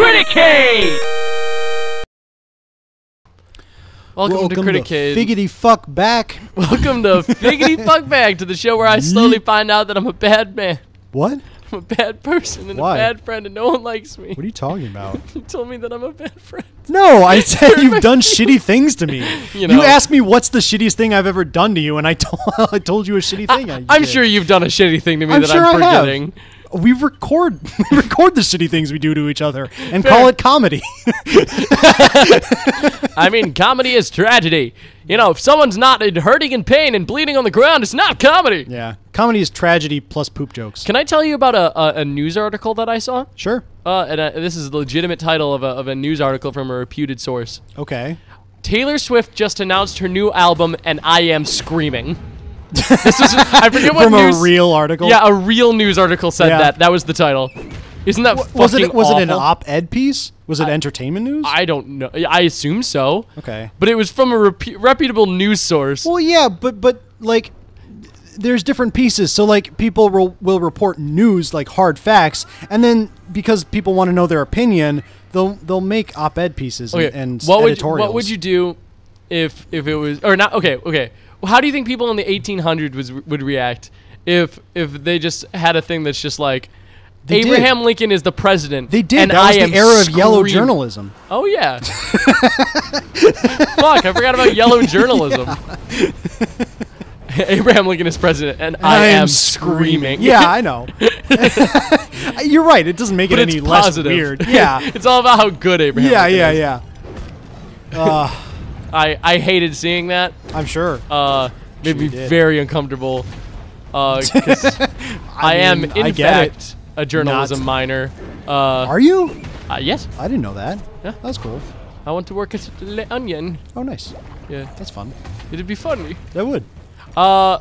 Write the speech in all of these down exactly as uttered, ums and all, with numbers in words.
Criticade! Welcome, Welcome to Criticade. To Figgity Fuck Back. Welcome to Figgity Fuck Back, to the show where I slowly find out that I'm a bad man. What? I'm a bad person and Why? a bad friend, and no one likes me. What are you talking about? You told me that I'm a bad friend. No, I said you've done shitty things to me. You, know, you asked me what's the shittiest thing I've ever done to you, and I, to I told you a shitty thing. I, I I'm did. sure you've done a shitty thing to me I'm that sure I'm forgetting. I have. We record, we record the shitty things we do to each other and Fair. call it comedy. I mean, comedy is tragedy. You know, if someone's not hurting in pain and bleeding on the ground, it's not comedy. Yeah. Comedy is tragedy plus poop jokes. Can I tell you about a, a, a news article that I saw? Sure. Uh, and uh, this is the legitimate title of a, of a news article from a reputed source. Okay. Taylor Swift just announced her new album, and I am screaming. This was, I forget what From news, a real article? Yeah, a real news article said yeah. that. That was the title. Isn't that fucking was it? Was awful? it an op-ed piece? Was it I, entertainment news? I don't know. I assume so. Okay, but it was from a repu reputable news source. Well, yeah, but but like, there's different pieces. So like, people will will report news like hard facts, and then because people want to know their opinion, they'll they'll make op-ed pieces okay. and, and what editorials. Would you, what would you do if if it was or not? Okay, okay. Well, how do you think people in the eighteen hundreds was would react if if they just had a thing that's just like. They Abraham did. Lincoln is the president. They did. And that was I the era of yellow journalism. Oh, yeah. Fuck, I forgot about yellow journalism. Yeah. Abraham Lincoln is president, and, and I, I am screaming. screaming. Yeah, I know. You're right. It doesn't make but it any positive. less weird. Yeah. It's all about how good Abraham yeah, Lincoln yeah, is. Yeah, yeah, yeah. Uh, I, I hated seeing that. I'm sure. Uh, made me did. very uncomfortable. Uh, I, I am, mean, in I fact... It. A journalism Not. minor. Uh, Are you? Uh, yes. I didn't know that. Yeah. That was cool. I want to work at Le Onion. Oh, nice. Yeah. That's fun. It'd be funny. That would. Uh,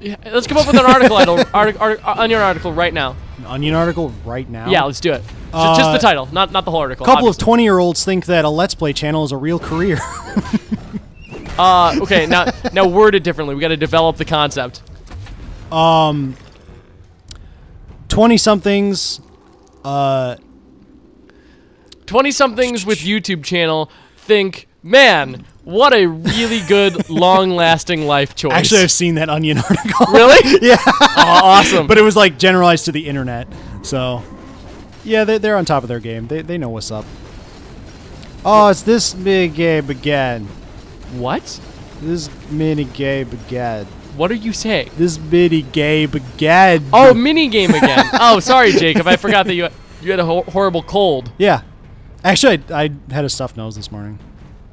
yeah, let's come up with an article title. Artic artic Onion article right now. An Onion article right now? Yeah, let's do it. Uh, just, just the title, not not the whole article. A couple obviously. of twenty-year-olds think that a Let's Play channel is a real career. uh, okay, now now word it differently. We got to develop the concept. Um... twenty-somethings, uh... twenty-somethings with YouTube channel think, man, what a really good, long-lasting life choice. Actually, I've seen that Onion article. Really? Yeah. Oh, awesome. But it was, like, generalized to the internet, so... Yeah, they're, they're on top of their game. They, they know what's up. Oh, it's this mini-game again. What? This mini-game again. What are you saying? This mini game again. Oh, mini game again. Oh, sorry, Jacob. I forgot that you you had a ho horrible cold. Yeah, actually, I, I had a stuffed nose this morning.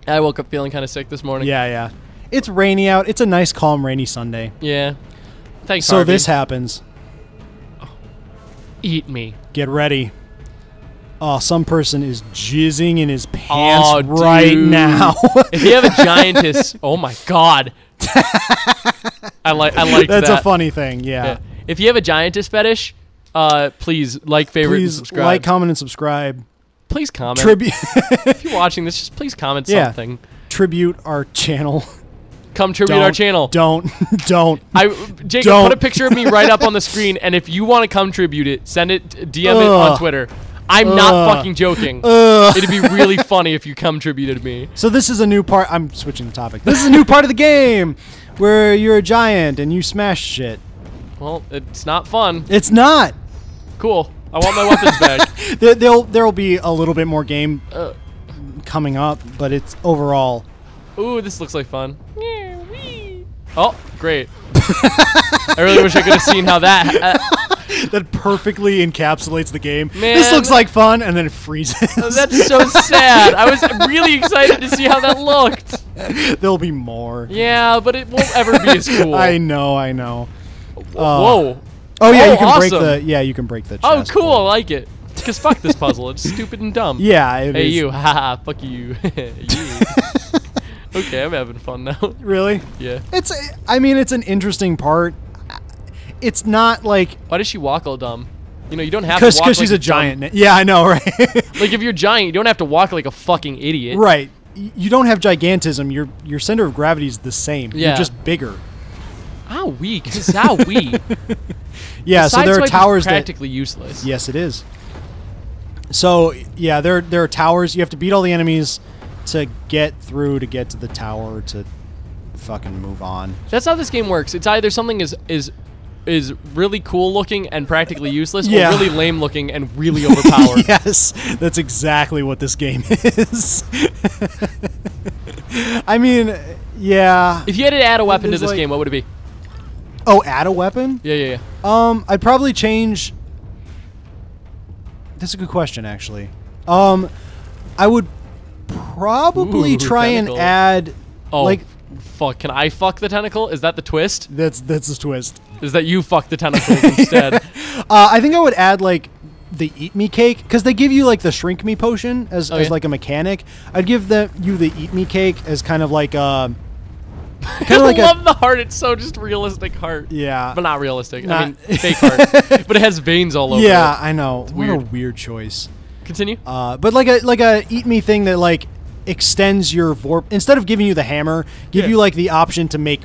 I woke up feeling kind of sick this morning. Yeah, yeah. It's rainy out. It's a nice, calm, rainy Sunday. Yeah. Thanks. So Harvey. this happens. Oh. Eat me. Get ready. Oh, some person is jizzing in his pants oh, right dude. now. If you have a giantess, oh my god. I like I like that. That's a funny thing, yeah. yeah. If you have a giantess fetish, uh, please like, favorite, please and subscribe. Like, comment, and subscribe. Please comment. Tribute. If you're watching this, just please comment yeah. something. Tribute our channel. Come tribute don't, our channel. Don't, don't. I Jacob don't. put a picture of me right up on the screen, and if you want to come tribute it, send it, D M Ugh. it on Twitter. I'm Ugh. not fucking joking. Ugh. It'd be really funny if you come tributed me. So this is a new part. I'm switching the topic. This is a new part of the game where you're a giant and you smash shit. Well, it's not fun. It's not. Cool. I want my weapons back. There, there'll there'll be a little bit more game uh. coming up, but it's overall. Ooh, this looks like fun. Yeah, wee. Oh, great. I really wish I could have seen how that. Uh, That perfectly encapsulates the game. Man. This looks like fun, and then it freezes. Oh, that's so sad. I was really excited to see how that looked. There'll be more. Yeah, but it won't ever be as cool. I know, I know. Whoa. Uh, oh yeah, oh, you can awesome. break the. Yeah, you can break the. Chest oh, cool. Board. I like it. Cause fuck this puzzle. It's stupid and dumb. Yeah. It hey is. you. Haha. Fuck you. you. Okay, I'm having fun now. Really? Yeah. It's. I mean, it's an interesting part. It's not like... Why does she walk all dumb? You know, you don't have to walk like... Because she's a giant. Yeah, I know, right? Like, if you're giant, you don't have to walk like a fucking idiot. Right. You don't have gigantism. Your your center of gravity is the same. Yeah. You're just bigger. How weak. This is how weak. Yeah, so there are towers that... practically useless. Yes, it is. So yeah, there there are towers. You have to beat all the enemies to get through to get to the tower to fucking move on. That's how this game works. It's either something is is is really cool looking and practically useless, yeah. or really lame looking and really overpowered. Yes, that's exactly what this game is. I mean, yeah. If you had to add a weapon to this like, game, what would it be? Oh, add a weapon? Yeah, yeah, yeah. Um, I'd probably change. That's a good question, actually. Um, I would probably Ooh, try tentacle. and add. Oh, like, fuck! Can I fuck the tentacle? Is that the twist? That's that's the twist. Is that you fuck the tentacle instead? Uh, I think I would add like the eat me cake, because they give you like the shrink me potion as, oh, as yeah? like a mechanic. I'd give the you the eat me cake as kind of like a. I like love a, the heart. It's so just realistic heart. Yeah. But not realistic. Not I mean, fake heart. But it has veins all over yeah, it. Yeah, I know. It's weird. What a weird choice. Continue. Uh, but like a like a eat me thing that like extends your vorp. Instead of giving you the hammer, give yeah. you like the option to make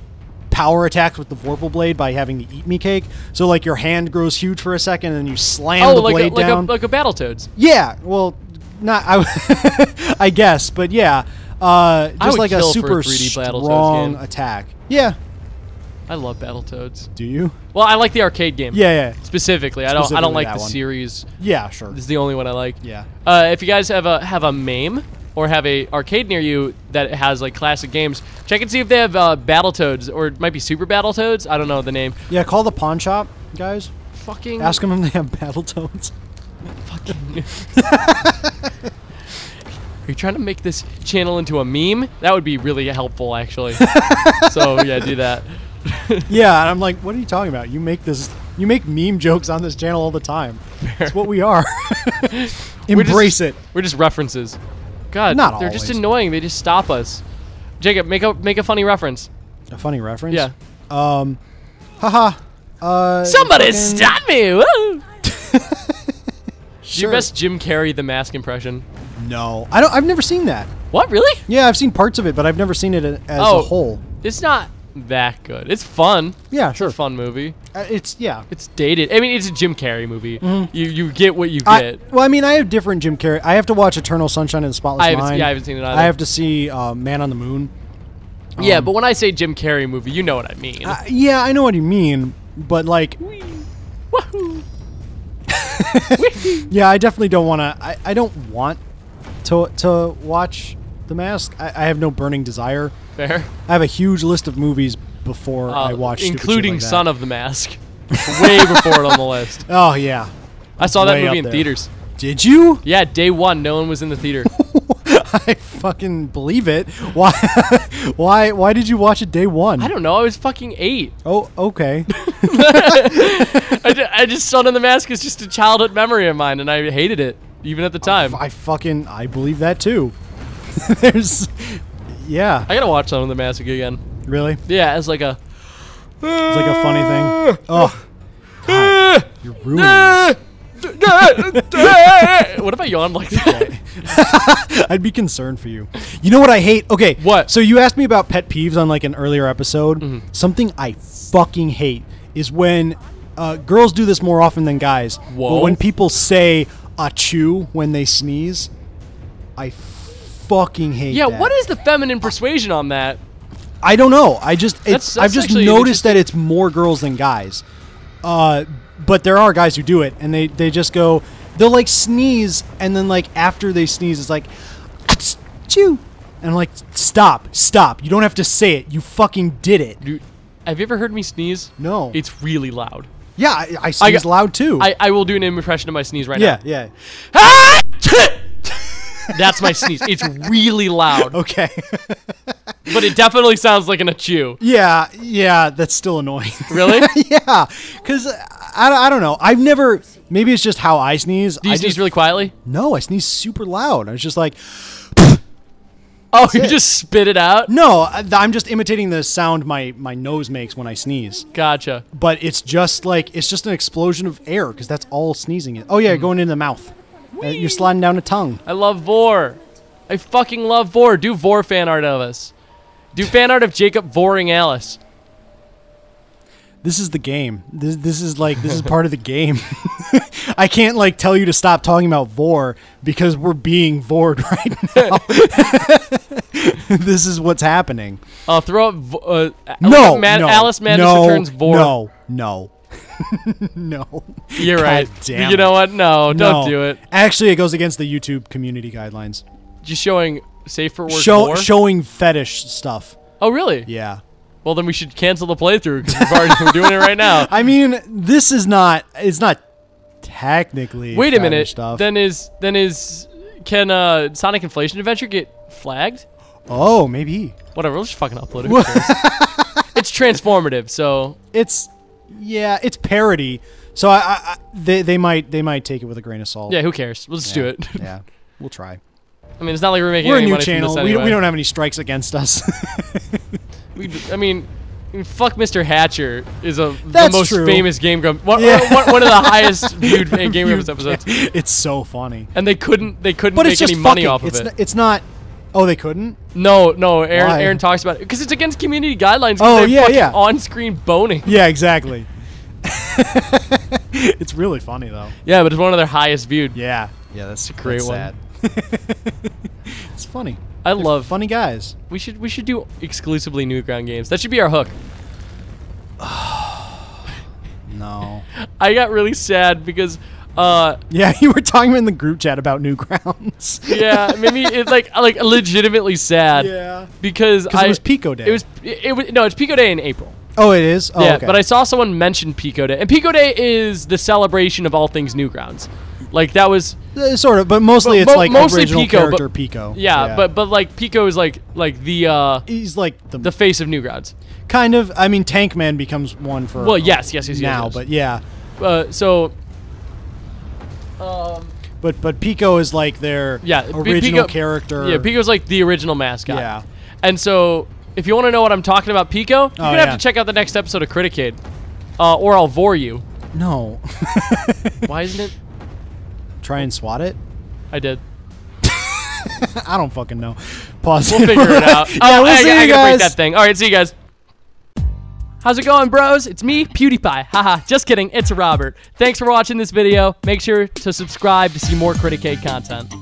power attacks with the vorpal blade by having the eat me cake. So like your hand grows huge for a second and then you slam oh, the like blade a, like down. Oh, like a Battletoads. Yeah. Well, not I. I guess, but yeah. Uh, just like a super strong attack. Yeah. I love Battletoads. Do you? Well, I like the arcade game. Yeah, yeah. Specifically, I don't. I don't like the series. Yeah, sure. This is the only one I like. Yeah. Uh, if you guys have a have a MAME or have a arcade near you that has like classic games, check and see if they have uh, Battletoads, or it might be Super Battletoads. I don't know the name. Yeah, call the pawn shop guys. Fucking. Ask them if they have Battletoads. Fucking. Are you trying to make this channel into a meme? That would be really helpful, actually. So yeah, do that. Yeah, and I'm like, what are you talking about? You make this, you make meme jokes on this channel all the time. It's what we are. Embrace we're just, it. We're just references. God, not they're always. just annoying. They just stop us. Jacob, make a make a funny reference. A funny reference? Yeah. Um, haha. Uh, Somebody fucking... stop me! Woo! Sure. Your best Jim Carrey The Mask impression. No, I don't. I've never seen that. What, really? Yeah, I've seen parts of it, but I've never seen it as oh, a whole. It's not that good. It's fun. Yeah, sure. It's a fun movie. Uh, it's yeah. It's dated. I mean, it's a Jim Carrey movie. Mm-hmm. You you get what you get. I, well, I mean, I have different Jim Carrey. I have to watch Eternal Sunshine of the Spotless I haven't, Mind. Yeah, I haven't seen it either. I have to see uh, Man on the Moon. Um, yeah, but when I say Jim Carrey movie, you know what I mean. Uh, yeah, I know what you mean, but like. Whee. Wahoo. Yeah, I definitely don't want to. I, I don't want to to watch The Mask. I, I have no burning desire. Fair. I have a huge list of movies before uh, I watch, including like Son of the Mask. Way before it on the list. Oh yeah, I saw Way that movie in there. theaters. Did you? Yeah, day one, no one was in the theater. I fucking believe it. Why? Why? Why did you watch it day one? I don't know. I was fucking eight. Oh, okay. I, just, I just Son of the Mask is just a childhood memory of mine, and I hated it even at the time. I, I fucking I believe that too. There's, yeah. I gotta watch Son of the Mask again. Really? Yeah, it's like a, it's like a funny thing. Oh, God, you're ruining this. What if I yawned like that? I'd be concerned for you. You know what I hate? Okay. What? So you asked me about pet peeves on like an earlier episode. Mm-hmm. Something I fucking hate is when uh, girls do this more often than guys. Whoa. But when people say achoo when they sneeze, I fucking hate yeah, that. Yeah, what is the feminine persuasion on that? I don't know. I just it's, that's, that's I've just noticed that it's more girls than guys. Uh But there are guys who do it, and they, they just go, they'll, like, sneeze, and then, like, after they sneeze, it's like, achoo. And I'm like, stop, stop. You don't have to say it. You fucking did it. Dude, have you ever heard me sneeze? No. It's really loud. Yeah, I, I sneeze I, loud, too. I, I will do an impression of my sneeze right yeah, now. Yeah, yeah. That's my sneeze. It's really loud. Okay. But it definitely sounds like an achoo. Yeah, yeah, that's still annoying. Really? Yeah, because I, I don't know. I've never, maybe it's just how I sneeze. Do you I sneeze just, really quietly? No, I sneeze super loud. I was just like. Oh, you it. just spit it out? No, I, I'm just imitating the sound my, my nose makes when I sneeze. Gotcha. But it's just like, it's just an explosion of air because that's all sneezing is. Oh, yeah, mm. going into the mouth. Uh, you're sliding down a tongue. I love Vor. I fucking love Vor. Do Vor fan art of us. Do fan art of Jacob voring Alice. this is the game. This this is like this is part of the game. I can't like tell you to stop talking about Vor because we're being Vored right now. This is what's happening. I'll throw up. Uh, no, Mad no, Alice Madness no, returns Vor. No, no. No. You're God right. Damn you it. Know what? No, don't no. do it. Actually, it goes against the YouTube community guidelines. Just showing safe for work. Show, more? Showing fetish stuff. Oh, really? Yeah. Well, then we should cancel the playthrough because we're already we're doing it right now. I mean, this is not. It's not technically. Wait a minute. Stuff. Then is then is can uh, Sonic Inflation Adventure get flagged? Oh, maybe. Whatever. Let's just fucking upload it. It's transformative, so it's. Yeah, it's parody, so I, I they they might they might take it with a grain of salt. Yeah, who cares? We'll just yeah, do it. Yeah, we'll try. I mean, it's not like we're making. We're any a new money channel. Anyway. We, we don't have any strikes against us. we, I mean, fuck Mister Hatcher is a That's the most true. famous Game Grumps. One, yeah. one, one of the highest viewed Game Grumps episodes. Yeah. It's so funny. And they couldn't they couldn't but make any money off it's of it. It's not. Oh, they couldn't? No, no. Aaron, Aaron talks about it because it's against community guidelines. Oh yeah, yeah. On-screen boning. Yeah, exactly. It's really funny though. Yeah, but it's one of their highest viewed. Yeah, yeah. That's a great that's one. Sad. It's funny. I They're love funny guys. We should we should do exclusively Newgrounds games. That should be our hook. No. I got really sad because. Uh, yeah, you were talking in the group chat about Newgrounds. Yeah, maybe it's like like legitimately sad. Yeah, because I, it was Pico Day. It was it, it was no, it's Pico Day in April. Oh, it is. Oh, yeah, okay. But I saw someone mention Pico Day, and Pico Day is the celebration of all things Newgrounds. Like that was uh, sort of, but mostly but, it's mo like mostly original Pico, character but, Pico. Yeah, yeah, but but like Pico is like like the uh, he's like the, the face of Newgrounds. Kind of. I mean, Tank Man becomes one for well, yes, yes, yes, now, yes, yes. but yeah. Uh, so. Um, but but Pico is like their yeah, original Pico, character. Yeah, Pico's like the original mascot. Yeah. And so, if you want to know what I'm talking about Pico, you're oh, going to yeah. have to check out the next episode of Criticade. Uh, or I'll vor you. No. Why isn't it? Try and swat it? I did. I don't fucking know. Pause. We'll figure it out. yeah, oh, we'll I, see I, you I gotta break that thing. All right, see you guys. How's it going, bros? It's me, PewDiePie. Haha, just kidding, it's Robert. Thanks for watching this video. Make sure to subscribe to see more Criticade content.